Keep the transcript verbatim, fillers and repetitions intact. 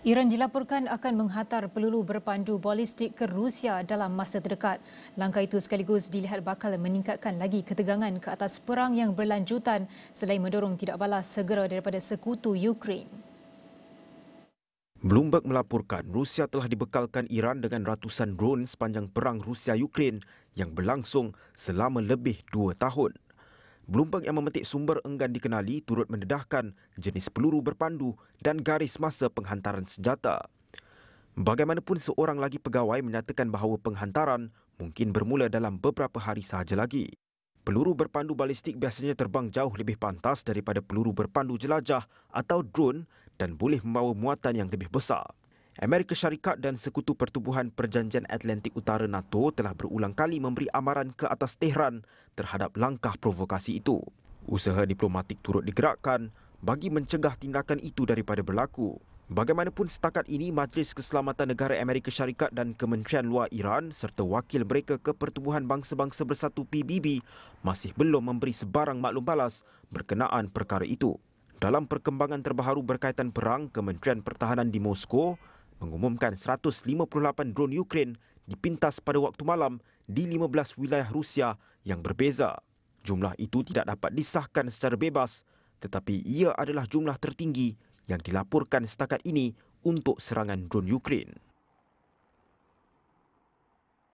Iran dilaporkan akan menghantar peluru berpandu balistik ke Rusia dalam masa terdekat. Langkah itu sekaligus dilihat bakal meningkatkan lagi ketegangan ke atas perang yang berlanjutan selain mendorong tidak balas segera daripada sekutu Ukraine. Bloomberg melaporkan Rusia telah dibekalkan Iran dengan ratusan drone sepanjang perang Rusia-Ukraine yang berlangsung selama lebih dua tahun. Bloomberg yang memetik sumber enggan dikenali turut mendedahkan jenis peluru berpandu dan garis masa penghantaran senjata. Bagaimanapun, seorang lagi pegawai menyatakan bahawa penghantaran mungkin bermula dalam beberapa hari sahaja lagi. Peluru berpandu balistik biasanya terbang jauh lebih pantas daripada peluru berpandu jelajah atau drone dan boleh membawa muatan yang lebih besar. Amerika Syarikat dan Sekutu Pertubuhan Perjanjian Atlantik Utara NATO telah berulang kali memberi amaran ke atas Tehran terhadap langkah provokasi itu. Usaha diplomatik turut digerakkan bagi mencegah tindakan itu daripada berlaku. Bagaimanapun, setakat ini Majlis Keselamatan Negara Amerika Syarikat dan Kementerian Luar Iran serta wakil mereka ke Pertubuhan Bangsa-Bangsa Bersatu P B B masih belum memberi sebarang maklum balas berkenaan perkara itu. Dalam perkembangan terbaru berkaitan perang, Kementerian Pertahanan di Moskow mengumumkan seratus lima puluh lapan drone Ukraine dipintas pada waktu malam di lima belas wilayah Rusia yang berbeza. Jumlah itu tidak dapat disahkan secara bebas, tetapi ia adalah jumlah tertinggi yang dilaporkan setakat ini untuk serangan drone Ukraine.